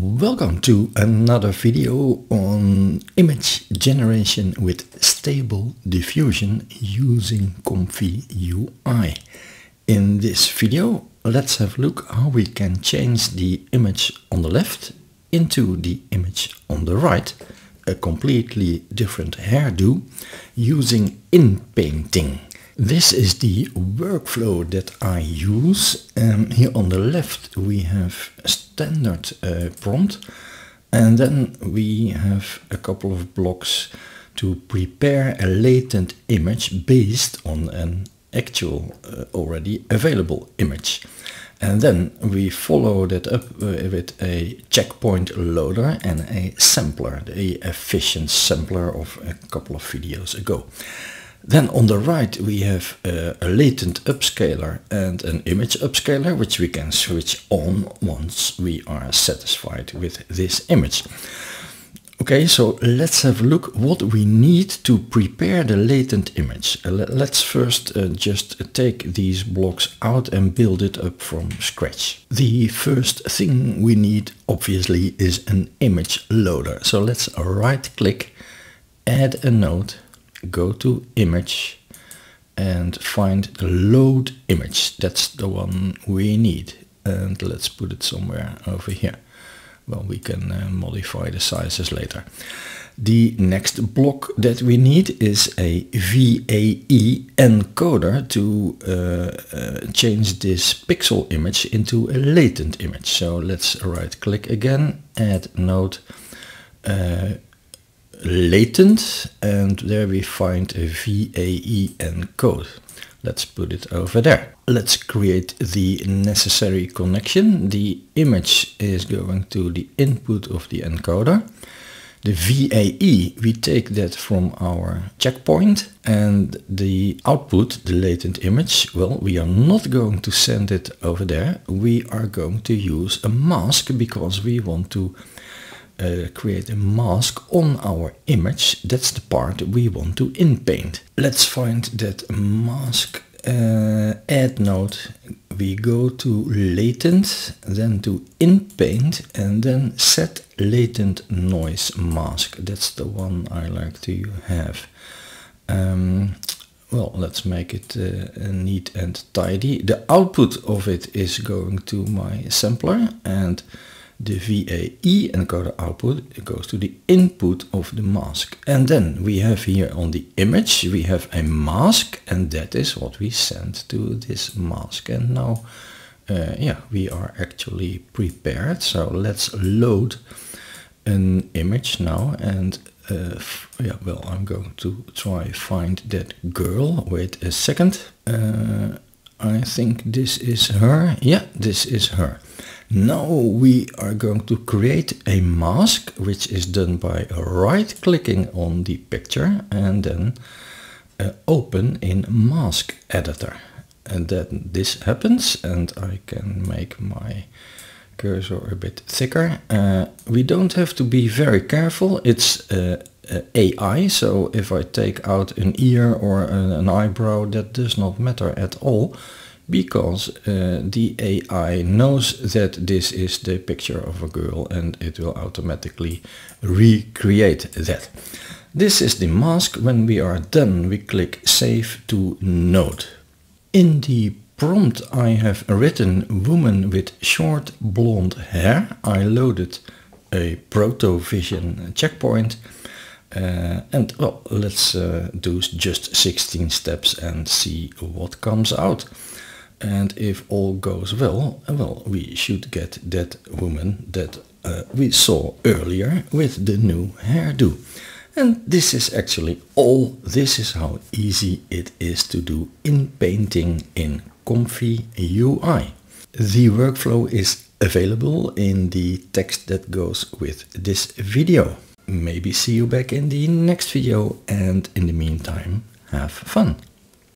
Welcome to another video on image generation with Stable Diffusion using ComfyUI. In this video, let's have a look how we can change the image on the left into the image on the right, a completely different hairdo, using inpainting. This is the workflow that I use. Here on the left we have a standard prompt, and then we have a couple of blocks to prepare a latent image based on an actual already available image. And then we follow that up with a checkpoint loader and a sampler, the efficient sampler of a couple of videos ago. Then on the right we have a latent upscaler and an image upscaler, which we can switch on once we are satisfied with this image. Okay, so let's have a look what we need to prepare the latent image. Let's first just take these blocks out and build it up from scratch. The first thing we need, obviously, is an image loader. So let's right click, add a node, go to image and find load image. That's the one we need, and let's put it somewhere over here. Well, we can modify the sizes later. The next block that we need is a VAE encoder to change this pixel image into a latent image. So let's right click again, add node, latent, and there we find a VAE encode. Let's put it over there. Let's create the necessary connection. The image is going to the input of the encoder. The VAE, we take that from our checkpoint, and the output, the latent image, well, we are not going to send it over there. We are going to use a mask because we want to create a mask on our image. That's the part we want to inpaint. Let's find that mask, add node, we go to latent, then to inpaint, and then set latent noise mask. That's the one I like to have. Well, let's make it neat and tidy. The output of it is going to my sampler, and the VAE encoder output goes to the input of the mask. And then we have here on the image, we have a mask, and that is what we send to this mask. And now, yeah, we are actually prepared. So let's load an image now. And yeah, well, I'm going to try find that girl. Wait a second. I think this is her. Yeah, this is her. Now we are going to create a mask, which is done by right-clicking on the picture and then open in Mask Editor. And then this happens, and I can make my cursor a bit thicker. We don't have to be very careful. It's AI, so if I take out an ear or an eyebrow, that does not matter at all, because the AI knows that this is the picture of a girl, and it will automatically recreate that. This is the mask. When we are done, we click Save to Node. In the prompt I have written woman with short blonde hair. I loaded a ProtoVision checkpoint. And well, let's do just 16 steps and see what comes out. And if all goes well, well, we should get that woman that we saw earlier with the new hairdo. And this is actually all. This is how easy it is to do inpainting in ComfyUI. The workflow is available in the text that goes with this video. Maybe see you back in the next video, and in the meantime, have fun!